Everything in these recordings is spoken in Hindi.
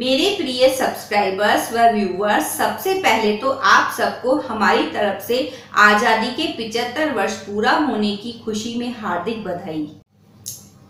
मेरे प्रिय सब्सक्राइबर्स व व्यूवर्स, सबसे पहले तो आप सबको हमारी तरफ से आज़ादी के 75 वर्ष पूरा होने की खुशी में हार्दिक बधाई।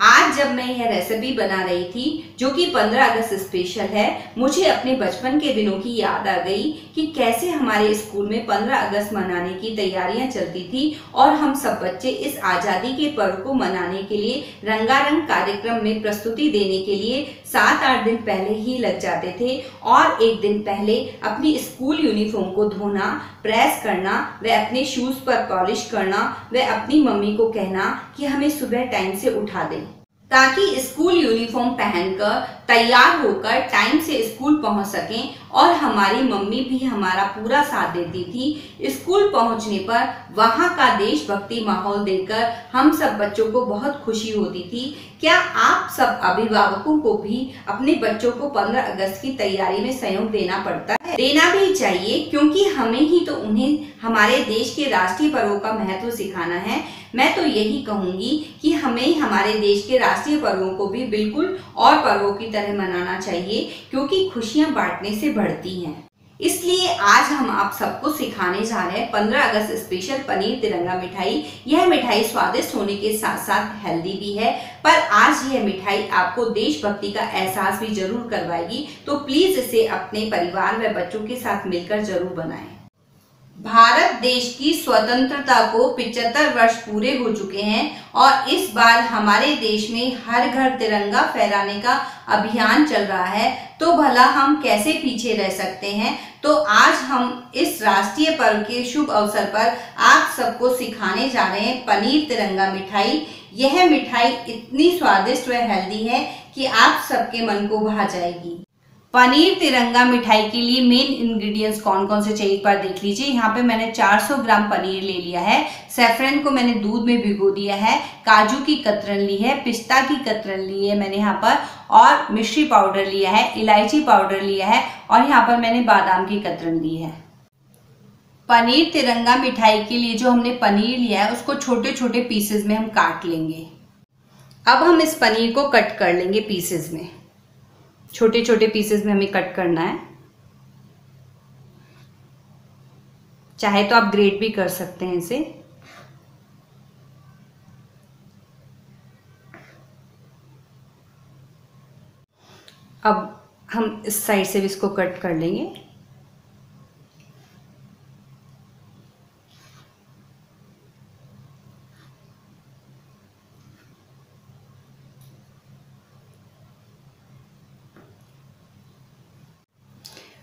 आज जब मैं यह रेसिपी बना रही थी, जो कि 15 अगस्त स्पेशल है, मुझे अपने बचपन के दिनों की याद आ गई कि कैसे हमारे स्कूल में 15 अगस्त मनाने की तैयारियां चलती थी और हम सब बच्चे इस आज़ादी के पर्व को मनाने के लिए रंगारंग कार्यक्रम में प्रस्तुति देने के लिए 7-8 दिन पहले ही लग जाते थे और एक दिन पहले अपनी स्कूल यूनिफॉर्म को धोना, प्रेस करना, व अपने शूज़ पर पॉलिश करना, व अपनी मम्मी को कहना कि हमें सुबह टाइम से उठा दें, ताकि स्कूल यूनिफॉर्म पहनकर तैयार होकर टाइम से स्कूल पहुंच सकें। और हमारी मम्मी भी हमारा पूरा साथ देती थी। स्कूल पहुंचने पर वहां का देशभक्ति माहौल देखकर हम सब बच्चों को बहुत खुशी होती थी। क्या आप सब अभिभावकों को भी अपने बच्चों को 15 अगस्त की तैयारी में सहयोग देना पड़ता है? देना भी चाहिए, क्योंकि हमें ही तो उन्हें हमारे देश के राष्ट्रीय पर्वों का महत्व सिखाना है। मैं तो यही कहूंगी कि हमें हमारे देश के राष्ट्रीय पर्वों को भी बिल्कुल और पर्वों की तरह मनाना चाहिए, क्योंकि खुशियां बांटने से बढ़ती हैं। इसलिए आज हम आप सबको सिखाने जा रहे हैं 15 अगस्त स्पेशल पनीर तिरंगा मिठाई। यह मिठाई स्वादिष्ट होने के साथ साथ हेल्दी भी है, पर आज यह मिठाई आपको देशभक्ति का एहसास भी जरूर करवाएगी, तो प्लीज इसे अपने परिवार व बच्चों के साथ मिलकर जरूर बनाएं। भारत देश की स्वतंत्रता को 75 वर्ष पूरे हो चुके हैं और इस बार हमारे देश में हर घर तिरंगा फहराने का अभियान चल रहा है, तो भला हम कैसे पीछे रह सकते हैं। तो आज हम इस राष्ट्रीय पर्व के शुभ अवसर पर आप सबको सिखाने जा रहे हैं पनीर तिरंगा मिठाई। यह मिठाई इतनी स्वादिष्ट व हेल्दी है कि आप सबके मन को भा जाएगी। पनीर तिरंगा मिठाई के लिए मेन इंग्रेडिएंट्स कौन कौन से चाहिए एक बार देख लीजिए। यहाँ पे मैंने 400 ग्राम पनीर ले लिया है, सैफरन को मैंने दूध में भिगो दिया है, काजू की कतरन ली है, पिस्ता की कतरन ली है मैंने यहाँ पर, और मिश्री पाउडर लिया है, इलायची पाउडर लिया है, और यहाँ पर मैंने बादाम की कतरन ली है। पनीर तिरंगा मिठाई के लिए जो हमने पनीर लिया है उसको छोटे छोटे पीसेज में हम काट लेंगे। अब हम इस पनीर को कट कर लेंगे पीसेज में, छोटे छोटे पीसेस में हमें कट करना है। चाहे तो आप ग्रेट भी कर सकते हैं इसे। अब हम इस साइड से भी इसको कट कर लेंगे।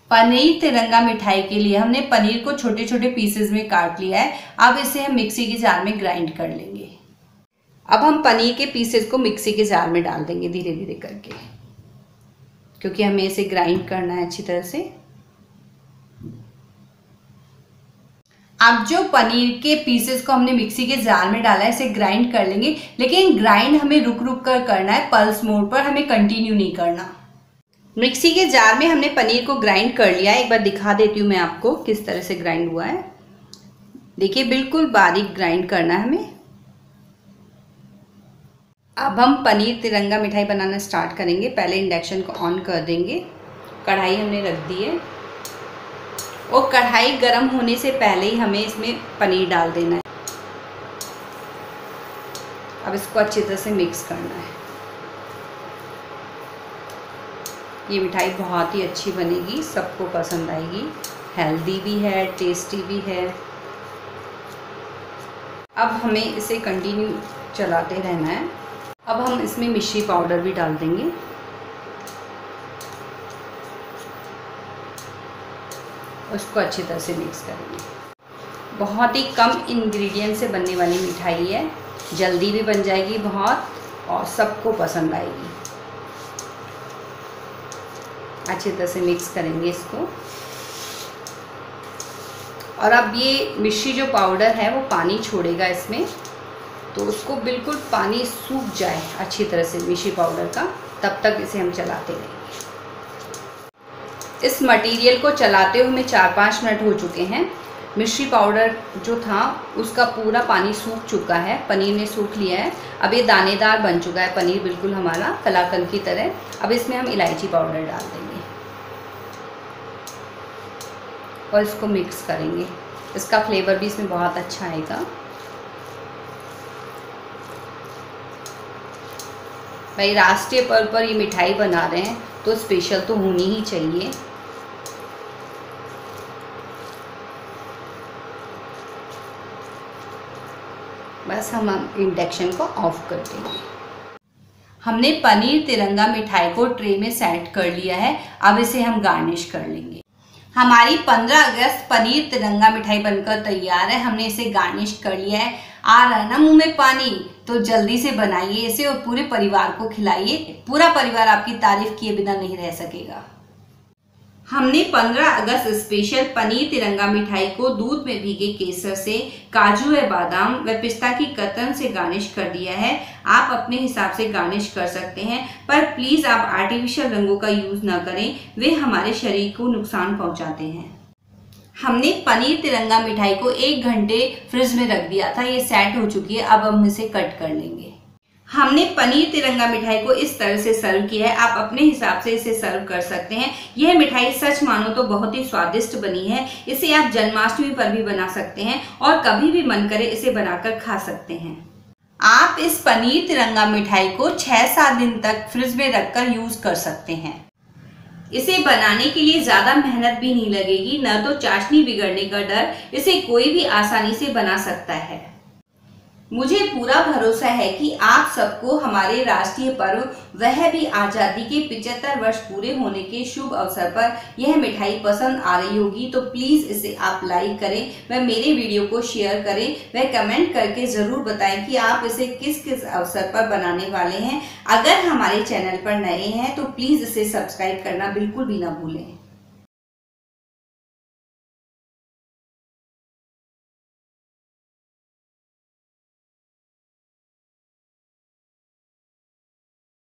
पनीर तिरंगा मिठाई के लिए हमने पनीर को छोटे छोटे पीसेस में काट लिया है। अब इसे हम मिक्सी के जार में ग्राइंड कर लेंगे। अब हम पनीर के पीसेस को मिक्सी के जार में डाल देंगे धीरे धीरे करके, क्योंकि हमें इसे ग्राइंड करना है अच्छी तरह से। अब जो पनीर के पीसेस को हमने मिक्सी के जार में डाला है इसे ग्राइंड कर लेंगे, लेकिन ग्राइंड हमें रुक रुक कर करना है, पल्स मोड पर हमें कंटिन्यू नहीं करना। मिक्सी के जार में हमने पनीर को ग्राइंड कर लिया है। एक बार दिखा देती हूँ मैं आपको किस तरह से ग्राइंड हुआ है। देखिए बिल्कुल बारीक ग्राइंड करना है हमें। अब हम पनीर तिरंगा मिठाई बनाना स्टार्ट करेंगे। पहले इंडक्शन को ऑन कर देंगे। कढ़ाई हमने रख दी है और कढ़ाई गर्म होने से पहले ही हमें इसमें पनीर डाल देना है। अब इसको अच्छी तरह से मिक्स करना है। ये मिठाई बहुत ही अच्छी बनेगी, सबको पसंद आएगी, हेल्दी भी है, टेस्टी भी है। अब हमें इसे कंटिन्यू चलाते रहना है। अब हम इसमें मिश्री पाउडर भी डाल देंगे। उसको अच्छी तरह से मिक्स करेंगे। बहुत ही कम इंग्रेडिएंट से बनने वाली मिठाई है, जल्दी भी बन जाएगी बहुत और सबको पसंद आएगी। अच्छी तरह से मिक्स करेंगे इसको। और अब ये मिश्री जो पाउडर है वो पानी छोड़ेगा इसमें, तो उसको बिल्कुल पानी सूख जाए अच्छी तरह से मिश्री पाउडर का, तब तक इसे हम चलाते रहेंगे। इस मटेरियल को चलाते हुए 4-5 मिनट हो चुके हैं। मिश्री पाउडर जो था उसका पूरा पानी सूख चुका है, पनीर ने सूख लिया है। अब ये दानेदार बन चुका है पनीर, बिल्कुल हमारा कलाकंद की तरह। अब इसमें हम इलायची पाउडर डाल देंगे। और इसको मिक्स करेंगे। इसका फ्लेवर भी इसमें बहुत अच्छा आएगा। भाई राष्ट्रीय पर्व पर ये मिठाई बना रहे हैं तो स्पेशल तो होनी ही चाहिए। बस हम इंडक्शन को ऑफ कर देंगे। हमने पनीर तिरंगा मिठाई को ट्रे में सेट कर लिया है। अब इसे हम गार्निश कर लेंगे। हमारी 15 अगस्त पनीर तिरंगा मिठाई बनकर तैयार है। हमने इसे गार्निश कर लिया है। आ रहा है ना मुंह में पानी, तो जल्दी से बनाइए इसे और पूरे परिवार को खिलाइए। पूरा परिवार आपकी तारीफ किए बिना नहीं रह सकेगा। हमने 15 अगस्त स्पेशल पनीर तिरंगा मिठाई को दूध में भीगे केसर से, काजू या बादाम व पिस्ता की कतरन से गार्निश कर दिया है। आप अपने हिसाब से गार्निश कर सकते हैं, पर प्लीज़ आप आर्टिफिशियल रंगों का यूज़ ना करें, वे हमारे शरीर को नुकसान पहुंचाते हैं। हमने पनीर तिरंगा मिठाई को 1 घंटे फ्रिज में रख दिया था। ये सेट हो चुकी है। अब हम इसे कट कर लेंगे। हमने पनीर तिरंगा मिठाई को इस तरह से सर्व किया है। आप अपने हिसाब से इसे सर्व कर सकते हैं। यह मिठाई सच मानो तो बहुत ही स्वादिष्ट बनी है। इसे आप जन्माष्टमी पर भी बना सकते हैं और कभी भी मन करे इसे बनाकर खा सकते हैं। आप इस पनीर तिरंगा मिठाई को 6-7 दिन तक फ्रिज में रखकर यूज कर सकते हैं। इसे बनाने के लिए ज़्यादा मेहनत भी नहीं लगेगी, न तो चाशनी बिगड़ने का डर। इसे कोई भी आसानी से बना सकता है। मुझे पूरा भरोसा है कि आप सबको हमारे राष्ट्रीय पर्व वह भी आज़ादी के 75 वर्ष पूरे होने के शुभ अवसर पर यह मिठाई पसंद आ रही होगी। तो प्लीज़ इसे आप लाइक करें व मेरे वीडियो को शेयर करें व कमेंट करके ज़रूर बताएं कि आप इसे किस किस अवसर पर बनाने वाले हैं। अगर हमारे चैनल पर नए हैं तो प्लीज़ इसे सब्सक्राइब करना बिल्कुल भी ना भूलें।